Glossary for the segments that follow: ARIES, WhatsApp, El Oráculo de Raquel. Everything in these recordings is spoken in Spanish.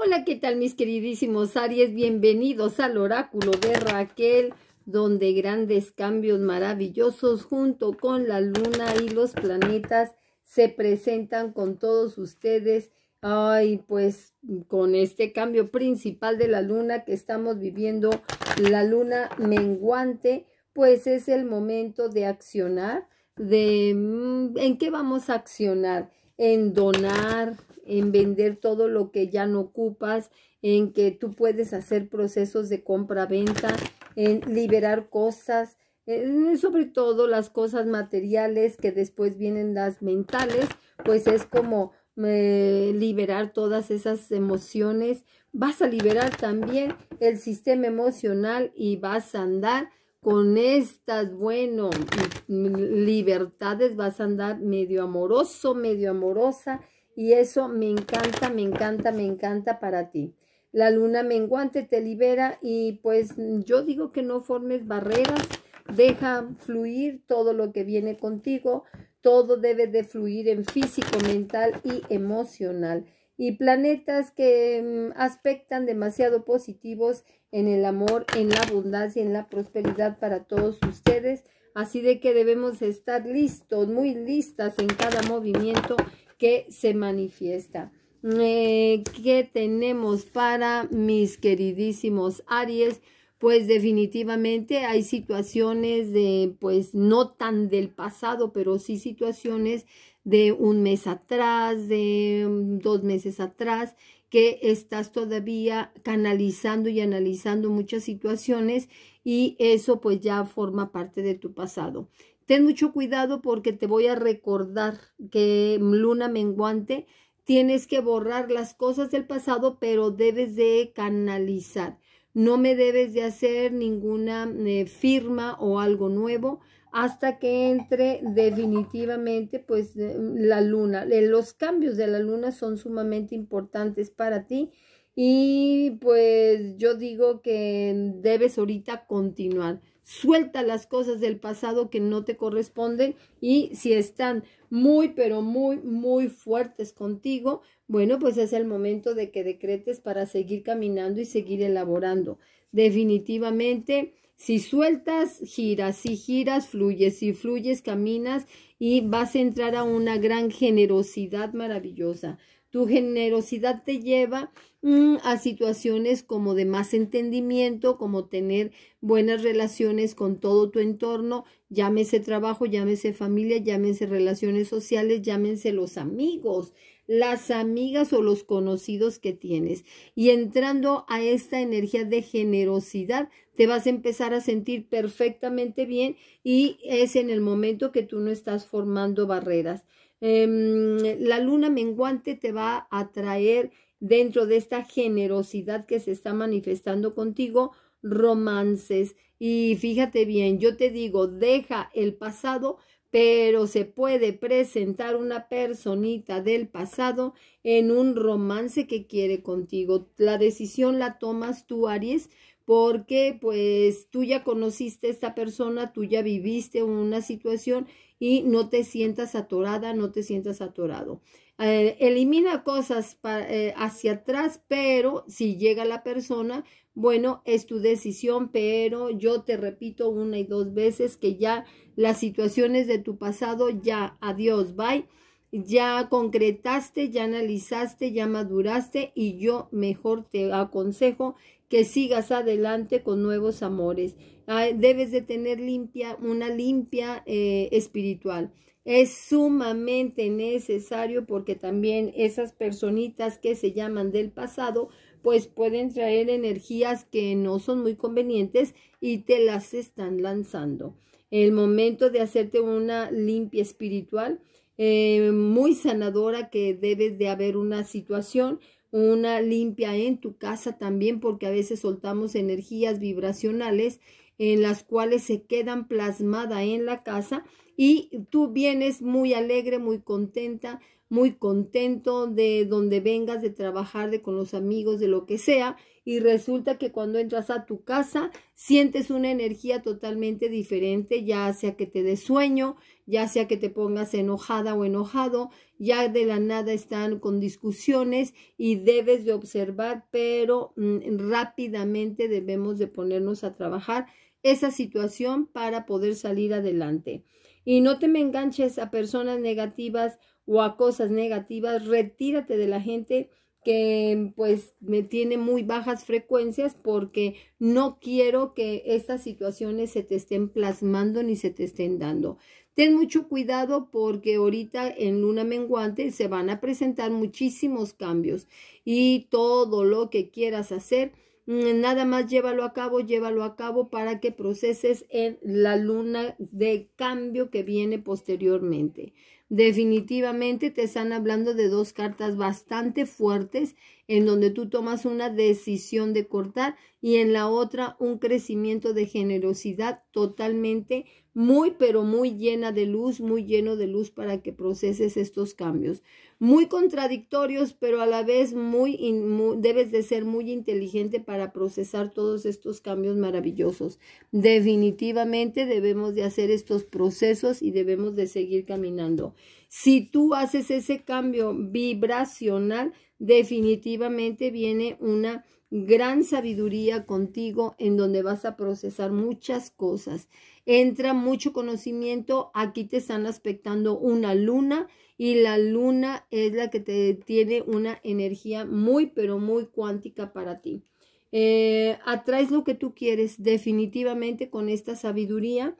Hola, ¿qué tal mis queridísimos Aries? Bienvenidos al oráculo de Raquel, donde grandes cambios maravillosos junto con la luna y los planetas se presentan con todos ustedes. Ay, pues con este cambio principal de la luna que estamos viviendo, la luna menguante, pues es el momento de accionar, de en qué vamos a accionar, en donar, en vender todo lo que ya no ocupas, en que tú puedes hacer procesos de compra-venta, en liberar cosas, sobre todo las cosas materiales que después vienen las mentales, pues es como liberar todas esas emociones. Vas a liberar también el sistema emocional y vas a andar con estas, bueno, libertades, vas a andar medio amoroso, medio amorosa, y eso me encanta, me encanta, me encanta para ti. La luna menguante te libera y pues yo digo que no formes barreras, deja fluir todo lo que viene contigo, todo debe de fluir en físico, mental y emocional. Y planetas que aspectan demasiado positivos en el amor, en la abundancia, en la prosperidad para todos ustedes. Así de que debemos estar listos, muy listas en cada movimiento que se manifiesta. ¿Qué tenemos para mis queridísimos Aries? Pues definitivamente hay situaciones de, pues no tan del pasado, pero sí situaciones de un mes atrás, de 2 meses atrás, que estás todavía canalizando y analizando muchas situaciones y eso pues ya forma parte de tu pasado. Ten mucho cuidado porque te voy a recordar que luna menguante, tienes que borrar las cosas del pasado, pero debes de canalizar. No me debes de hacer ninguna firma o algo nuevo hasta que entre definitivamente pues la luna. Los cambios de la luna son sumamente importantes para ti y pues yo digo que debes ahorita continuar. Suelta las cosas del pasado que no te corresponden y si están muy pero muy fuertes contigo, bueno, pues es el momento de que decretes para seguir caminando y seguir elaborando. Definitivamente, si sueltas, giras, si giras, fluyes, si fluyes, caminas y vas a entrar a una gran generosidad maravillosa. Tu generosidad te lleva a situaciones como de más entendimiento, como tener buenas relaciones con todo tu entorno, llámese trabajo, llámese familia, llámese relaciones sociales, llámense los amigos, las amigas o los conocidos que tienes. Y entrando a esta energía de generosidad, te vas a empezar a sentir perfectamente bien y es en el momento que tú no estás formando barreras. La luna menguante te va a traer dentro de esta generosidad que se está manifestando contigo romances y fíjate bien, yo te digo, deja el pasado, pero se puede presentar una personita del pasado en un romance que quiere contigo. La decisión la tomas tú, Aries, porque pues tú ya conociste a esta persona, tú ya viviste una situación y no te sientas atorada, no te sientas atorado. Elimina cosas hacia atrás, pero si llega la persona, bueno, es tu decisión, pero yo te repito 1 y 2 veces que ya las situaciones de tu pasado, ya, adiós, bye, ya concretaste, ya analizaste, ya maduraste y yo mejor te aconsejo que sigas adelante con nuevos amores. Debes de tener una limpia espiritual. Es sumamente necesario porque también esas personitas que se llaman del pasado, pues pueden traer energías que no son muy convenientes y te las están lanzando. El momento de hacerte una limpia espiritual, muy sanadora, que debes de haber una situación, una limpia en tu casa también, porque a veces soltamos energías vibracionales en las cuales se quedan plasmadas en la casa y tú vienes muy alegre, muy contenta, muy contento de donde vengas, de trabajar, de con los amigos, de lo que sea, y resulta que cuando entras a tu casa sientes una energía totalmente diferente, ya sea que te dé sueño, ya sea que te pongas enojada o enojado, ya de la nada están con discusiones y debes de observar, pero rápidamente debemos de ponernos a trabajar esa situación para poder salir adelante. Y no te me enganches a personas negativas o a cosas negativas, retírate de la gente que pues me tiene muy bajas frecuencias, porque no quiero que estas situaciones se te estén plasmando ni se te estén dando. Ten mucho cuidado porque ahorita en luna menguante se van a presentar muchísimos cambios y todo lo que quieras hacer, nada más llévalo a cabo para que proceses en la luna de cambio que viene posteriormente. Definitivamente te están hablando de dos cartas bastante fuertes en donde tú tomas una decisión de cortar y en la otra un crecimiento de generosidad totalmente muy pero muy llena de luz, muy lleno de luz para que proceses estos cambios. Muy contradictorios pero a la vez debes de ser muy inteligente para procesar todos estos cambios maravillosos. Definitivamente debemos de hacer estos procesos y debemos de seguir caminando. Si tú haces ese cambio vibracional, definitivamente viene una gran sabiduría contigo en donde vas a procesar muchas cosas. Entra mucho conocimiento, aquí te están aspectando una luna y la luna es la que te tiene una energía muy pero muy cuántica para ti. Atraes lo que tú quieres definitivamente con esta sabiduría.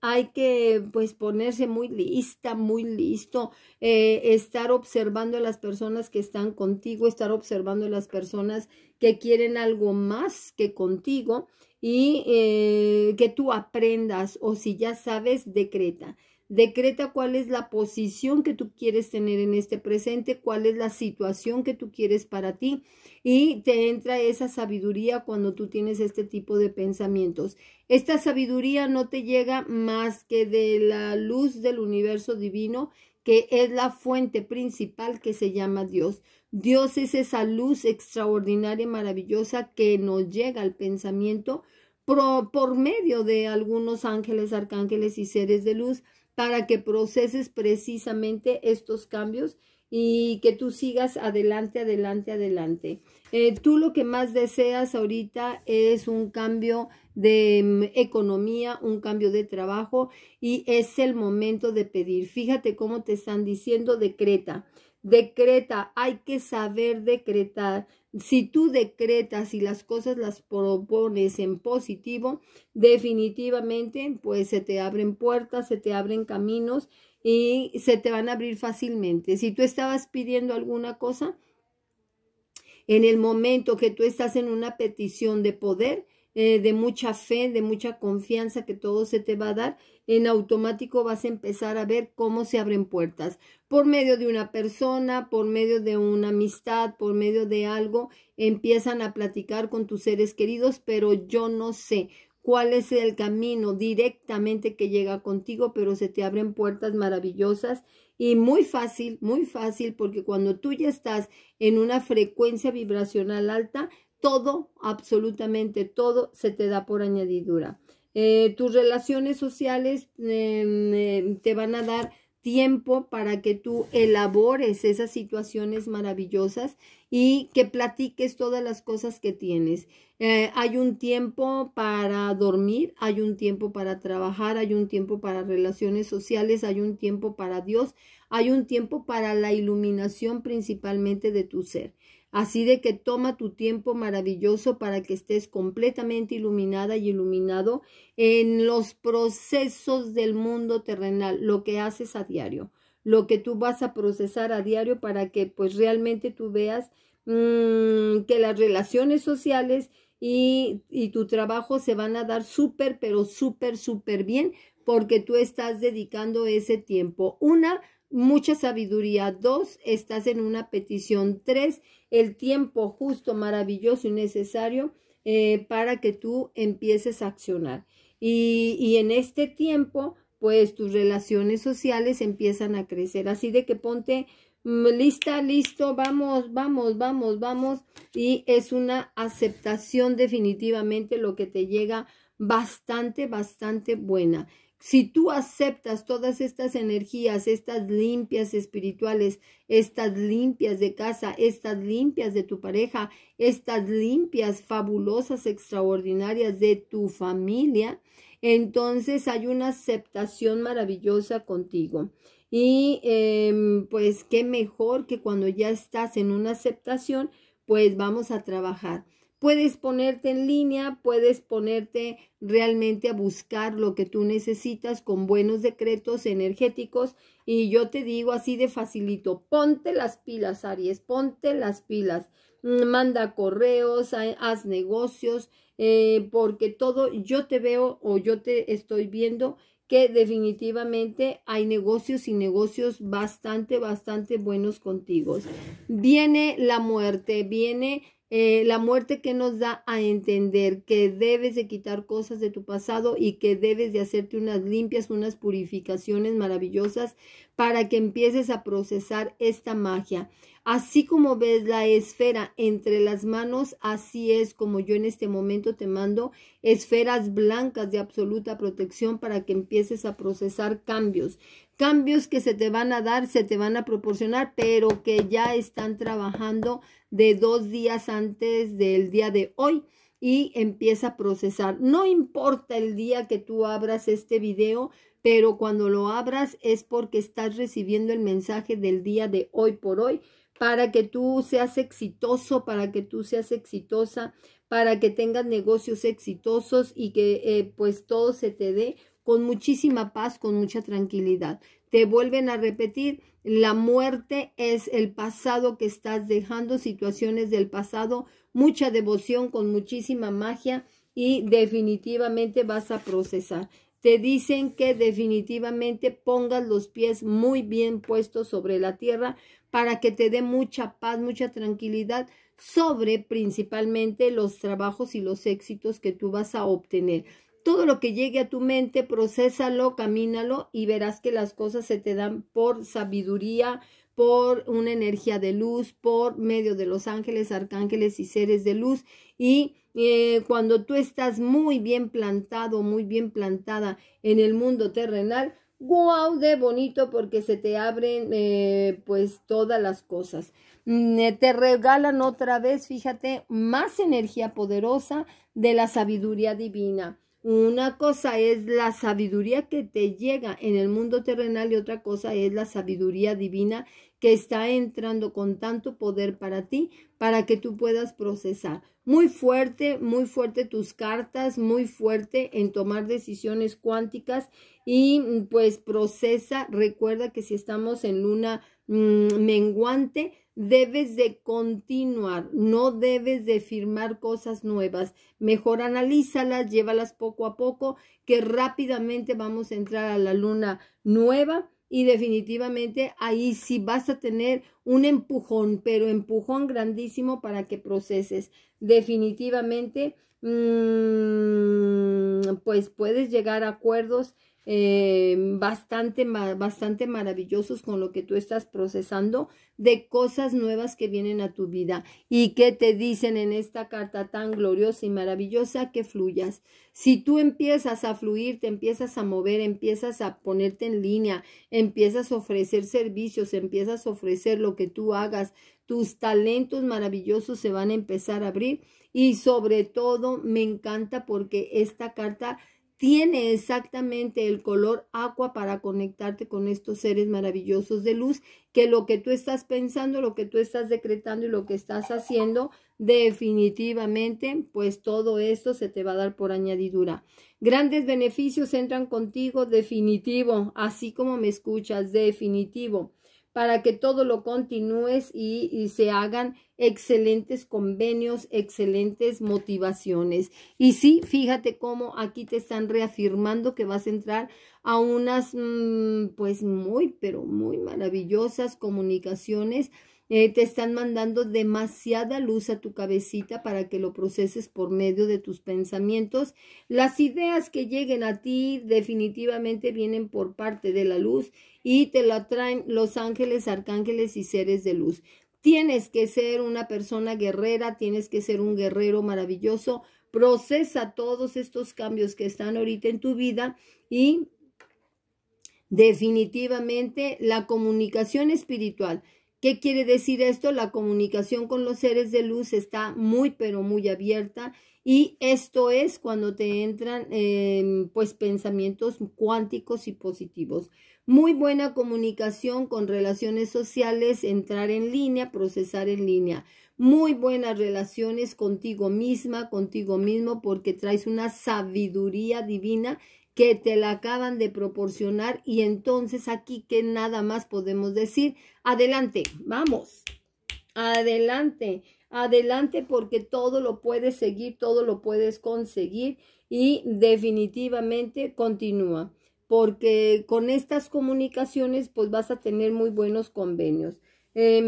Hay que pues ponerse muy lista, muy listo, estar observando a las personas que están contigo, estar observando a las personas que quieren algo más que contigo y que tú aprendas, o si ya sabes, decreta. Decreta cuál es la posición que tú quieres tener en este presente, cuál es la situación que tú quieres para ti, y te entra esa sabiduría cuando tú tienes este tipo de pensamientos. Esta sabiduría no te llega más que de la luz del universo divino, que es la fuente principal que se llama Dios. Dios es esa luz extraordinaria y maravillosa que nos llega al pensamiento por medio de algunos ángeles, arcángeles y seres de luz, para que proceses precisamente estos cambios y que tú sigas adelante, adelante, adelante. Tú lo que más deseas ahorita es un cambio de economía, un cambio de trabajo, y es el momento de pedir. Fíjate cómo te están diciendo, decreta. Decreta, hay que saber decretar. Si tú decretas y las cosas las propones en positivo, definitivamente pues se te abren puertas, se te abren caminos y se te van a abrir fácilmente. Si tú estabas pidiendo alguna cosa, en el momento que tú estás en una petición de poder, de mucha fe, de mucha confianza que todo se te va a dar, en automático vas a empezar a ver cómo se abren puertas por medio de una persona, por medio de una amistad, por medio de algo. Empiezan a platicar con tus seres queridos, pero yo no sé cuál es el camino directamente que llega contigo, pero se te abren puertas maravillosas. Y muy fácil, porque cuando tú ya estás en una frecuencia vibracional alta, todo, absolutamente todo, se te da por añadidura. Tus relaciones sociales te van a dar tiempo para que tú elabores esas situaciones maravillosas y que platiques todas las cosas que tienes. Hay un tiempo para dormir, hay un tiempo para trabajar, hay un tiempo para relaciones sociales, hay un tiempo para Dios, hay un tiempo para la iluminación principalmente de tu ser. Así de que toma tu tiempo maravilloso para que estés completamente iluminada y iluminado en los procesos del mundo terrenal, lo que haces a diario, lo que tú vas a procesar a diario, para que pues realmente tú veas que las relaciones sociales y tu trabajo se van a dar súper, pero súper, súper bien, porque tú estás dedicando ese tiempo. Una, mucha sabiduría. Dos, estás en una petición. Tres, el tiempo justo, maravilloso y necesario para que tú empieces a accionar. Y en este tiempo pues tus relaciones sociales empiezan a crecer. Así de que ponte lista, listo, vamos. Y es una aceptación definitivamente lo que te llega bastante buena. Si tú aceptas todas estas energías, estas limpias espirituales, estas limpias de casa, estas limpias de tu pareja, estas limpias fabulosas, extraordinarias de tu familia, entonces hay una aceptación maravillosa contigo. Y pues qué mejor que cuando ya estás en una aceptación, pues vamos a trabajar. Puedes ponerte en línea, puedes ponerte realmente a buscar lo que tú necesitas con buenos decretos energéticos. Y yo te digo así de facilito, ponte las pilas, Aries, ponte las pilas. Manda correos, haz negocios, porque todo yo te veo o yo te estoy viendo que definitivamente hay negocios y negocios bastante buenos contigo. Viene la muerte, viene... la muerte que nos da a entender que debes de quitar cosas de tu pasado y que debes de hacerte unas limpias, unas purificaciones maravillosas para que empieces a procesar esta magia. Así como ves la esfera entre las manos, así es como yo en este momento te mando esferas blancas de absoluta protección para que empieces a procesar cambios. Cambios que se te van a dar, se te van a proporcionar, pero que ya están trabajando de 2 días antes del día de hoy y empieza a procesar. No importa el día que tú abras este video, pero cuando lo abras es porque estás recibiendo el mensaje del día de hoy por hoy para que tú seas exitoso, para que tú seas exitosa, para que tengas negocios exitosos y que pues todo se te dé con muchísima paz, con mucha tranquilidad. Te vuelven a repetir, la muerte es el pasado que estás dejando, situaciones del pasado, mucha devoción con muchísima magia y definitivamente vas a procesar. Te dicen que definitivamente pongas los pies muy bien puestos sobre la tierra para que te dé mucha paz, mucha tranquilidad sobre principalmente los trabajos y los éxitos que tú vas a obtener. Todo lo que llegue a tu mente, procésalo, camínalo y verás que las cosas se te dan por sabiduría, por una energía de luz, por medio de los ángeles, arcángeles y seres de luz. Y cuando tú estás muy bien plantado, muy bien plantada en el mundo terrenal, ¡guau! De bonito, porque se te abren pues todas las cosas. Te regalan otra vez, fíjate, más energía poderosa de la sabiduría divina. Una cosa es la sabiduría que te llega en el mundo terrenal y otra cosa es la sabiduría divina que está entrando con tanto poder para ti, para que tú puedas procesar. Muy fuerte tus cartas, muy fuerte en tomar decisiones cuánticas y pues procesa. Recuerda que si estamos en luna menguante, debes de continuar, no debes de firmar cosas nuevas. Mejor analízalas, llévalas poco a poco, que rápidamente vamos a entrar a la luna nueva y definitivamente ahí sí vas a tener un empujón, pero empujón grandísimo para que proceses. Definitivamente, pues puedes llegar a acuerdos bastante maravillosos con lo que tú estás procesando de cosas nuevas que vienen a tu vida y que te dicen en esta carta tan gloriosa y maravillosa que fluyas. Si tú empiezas a fluir, te empiezas a mover, empiezas a ponerte en línea, empiezas a ofrecer servicios, empiezas a ofrecer lo que tú hagas, tus talentos maravillosos se van a empezar a abrir. Y sobre todo me encanta porque esta carta tiene exactamente el color agua para conectarte con estos seres maravillosos de luz, que lo que tú estás pensando, lo que tú estás decretando y lo que estás haciendo, definitivamente, pues todo esto se te va a dar por añadidura. Grandes beneficios entran contigo, definitivo, así como me escuchas, definitivo, para que todo lo continúes y se hagan excelentes convenios, excelentes motivaciones. Y sí, fíjate cómo aquí te están reafirmando que vas a entrar a unas, pues muy, pero muy maravillosas comunicaciones te están mandando demasiada luz a tu cabecita para que lo proceses por medio de tus pensamientos. Las ideas que lleguen a ti definitivamente vienen por parte de la luz y te la traen los ángeles, arcángeles y seres de luz. Tienes que ser una persona guerrera, tienes que ser un guerrero maravilloso. Procesa todos estos cambios que están ahorita en tu vida y definitivamente la comunicación espiritual. ¿Qué quiere decir esto? La comunicación con los seres de luz está muy, pero muy abierta, y esto es cuando te entran pues pensamientos cuánticos y positivos. Muy buena comunicación con relaciones sociales, entrar en línea, procesar en línea. Muy buenas relaciones contigo misma, contigo mismo, porque traes una sabiduría divina que te la acaban de proporcionar, y entonces aquí que nada más podemos decir, adelante, vamos, adelante, adelante, porque todo lo puedes seguir, todo lo puedes conseguir, y definitivamente continúa, porque con estas comunicaciones pues vas a tener muy buenos convenios. Traes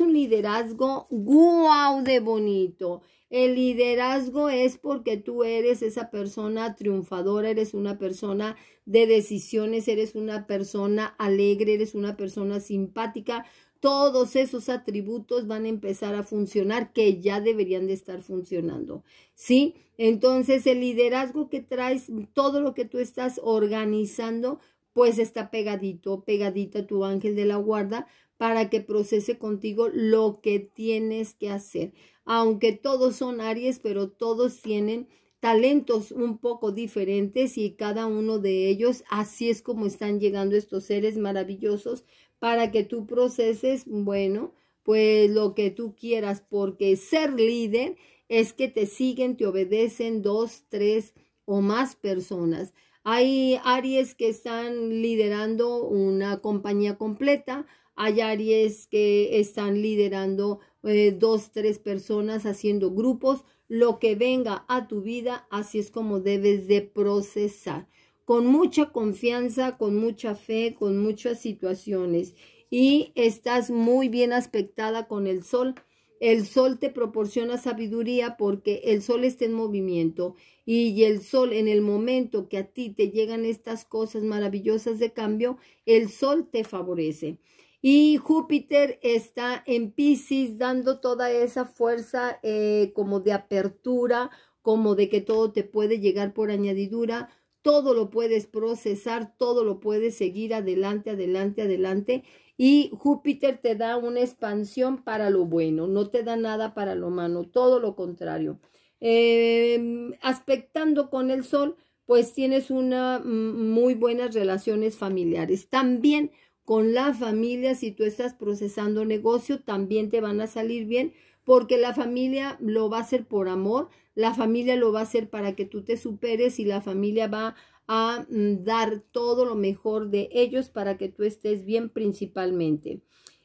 un liderazgo, ¡guau!, de bonito. El liderazgo es porque tú eres esa persona triunfadora, eres una persona de decisiones, eres una persona alegre, eres una persona simpática. Todos esos atributos van a empezar a funcionar, que ya deberían de estar funcionando, ¿sí? Entonces el liderazgo que traes, todo lo que tú estás organizando, pues está pegadito, pegadita tu ángel de la guarda para que procese contigo lo que tienes que hacer. Aunque todos son Aries, pero todos tienen talentos un poco diferentes, y cada uno de ellos, así es como están llegando estos seres maravillosos para que tú proceses, bueno, pues lo que tú quieras, porque ser líder es que te siguen, te obedecen 2, 3 o más personas. Hay Aries que están liderando una compañía completa, hay Aries que están liderando 2, 3 personas, haciendo grupos. Lo que venga a tu vida, así es como debes de procesar, con mucha confianza, con mucha fe, con muchas situaciones, y estás muy bien aspectada con el sol. El sol te proporciona sabiduría porque el sol está en movimiento, y el sol, en el momento que a ti te llegan estas cosas maravillosas de cambio, el sol te favorece. Y Júpiter está en Piscis dando toda esa fuerza como de apertura, como de que todo te puede llegar por añadidura. Todo lo puedes procesar, todo lo puedes seguir adelante, adelante, adelante. Y Júpiter te da una expansión para lo bueno, no te da nada para lo malo, todo lo contrario. Aspectando con el sol, pues tienes una muy buenas relaciones familiares. También con la familia, si tú estás procesando negocio, también te van a salir bien, porque la familia lo va a hacer por amor, la familia lo va a hacer para que tú te superes, y la familia va a dar todo lo mejor de ellos para que tú estés bien principalmente.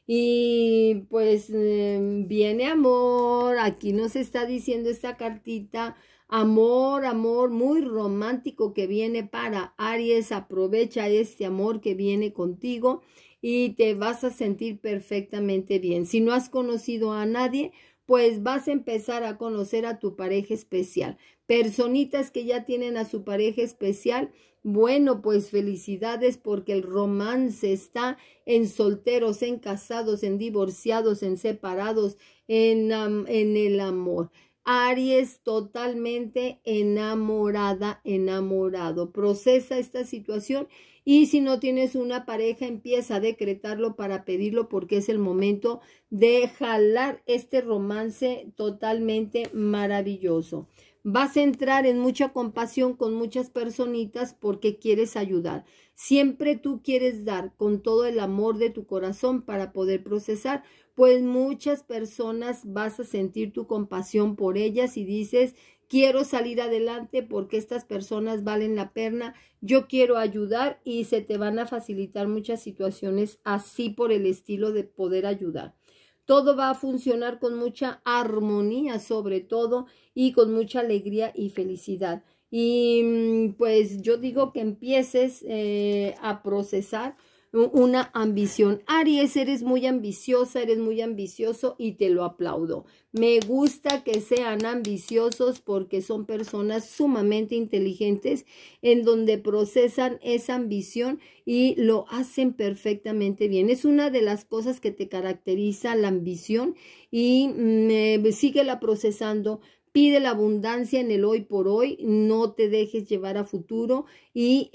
Y pues viene amor, aquí nos está diciendo esta cartita, amor, amor muy romántico que viene para Aries. Aprovecha este amor que viene contigo y te vas a sentir perfectamente bien. Si no has conocido a nadie, pues vas a empezar a conocer a tu pareja especial. Personitas que ya tienen a su pareja especial, bueno, pues felicidades, porque el romance está en solteros, en casados, en divorciados, en separados, en el amor. Aries totalmente enamorada, enamorado. Procesa esta situación, y si no tienes una pareja, empieza a decretarlo para pedirlo, porque es el momento de jalar este romance totalmente maravilloso. Vas a entrar en mucha compasión con muchas personitas porque quieres ayudar. Siempre tú quieres dar con todo el amor de tu corazón para poder procesar, pues muchas personas vas a sentir tu compasión por ellas y dices, quiero salir adelante porque estas personas valen la pena, yo quiero ayudar, y se te van a facilitar muchas situaciones así por el estilo de poder ayudar. Todo va a funcionar con mucha armonía sobre todo, y con mucha alegría y felicidad. Y pues yo digo que empieces a procesar una ambición. Aries, eres muy ambiciosa, eres muy ambicioso y te lo aplaudo. Me gusta que sean ambiciosos porque son personas sumamente inteligentes en donde procesan esa ambición y lo hacen perfectamente bien. Es una de las cosas que te caracteriza, la ambición, y síguela procesando. Pide la abundancia en el hoy por hoy, no te dejes llevar a futuro y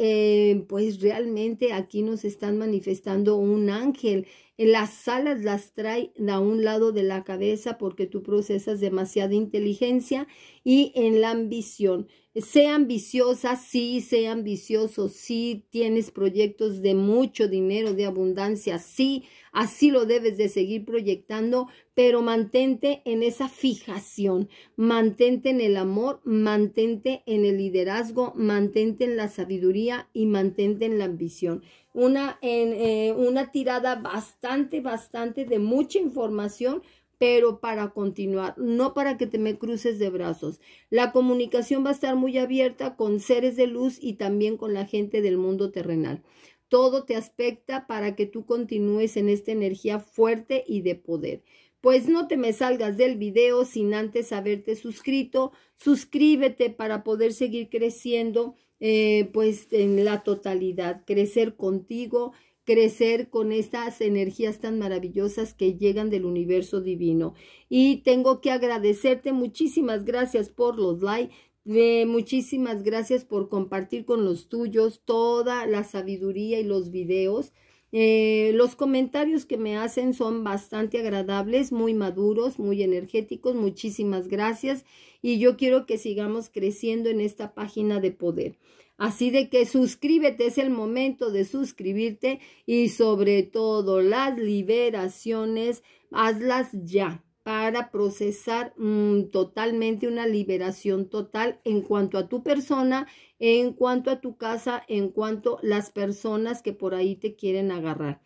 pues realmente aquí nos están manifestando un ángel. Las alas las trae a un lado de la cabeza porque tú procesas demasiada inteligencia y en la ambición. Sé ambiciosa, sí, sé ambicioso, sí, tienes proyectos de mucho dinero, de abundancia, sí, así lo debes de seguir proyectando, pero mantente en esa fijación, mantente en el amor, mantente en el liderazgo, mantente en la sabiduría y mantente en la ambición. Una tirada bastante de mucha información, pero para continuar, no para que te me cruces de brazos. La comunicación va a estar muy abierta con seres de luz y también con la gente del mundo terrenal. Todo te aspecta para que tú continúes en esta energía fuerte y de poder. Pues no te me salgas del video sin antes haberte suscrito. Suscríbete para poder seguir creciendo pues en la totalidad, crecer contigo, crecer con estas energías tan maravillosas que llegan del universo divino. Y tengo que agradecerte, muchísimas gracias por los likes, muchísimas gracias por compartir con los tuyos toda la sabiduría y los videos. Los comentarios que me hacen son bastante agradables, muy maduros, muy energéticos. Muchísimas gracias y yo quiero que sigamos creciendo en esta página de poder. Así de que suscríbete, es el momento de suscribirte y sobre todo las liberaciones, hazlas ya para procesar totalmente una liberación total en cuanto a tu persona, en cuanto a tu casa, en cuanto a las personas que por ahí te quieren agarrar.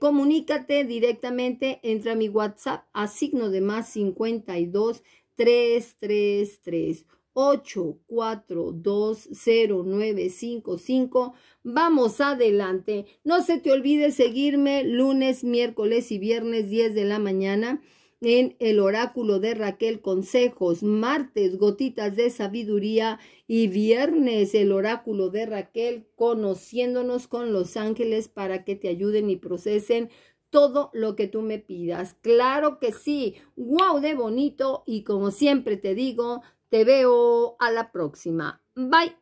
Comunícate directamente, entra a mi WhatsApp a signo de más 52 333 8420955. Vamos adelante. No se te olvide seguirme lunes, miércoles y viernes 10 de la mañana en El Oráculo de Raquel Consejos, martes Gotitas de Sabiduría y viernes El Oráculo de Raquel Conociéndonos con los ángeles para que te ayuden y procesen todo lo que tú me pidas. Claro que sí. ¡Wow! De bonito. Y como siempre te digo, te veo a la próxima. Bye.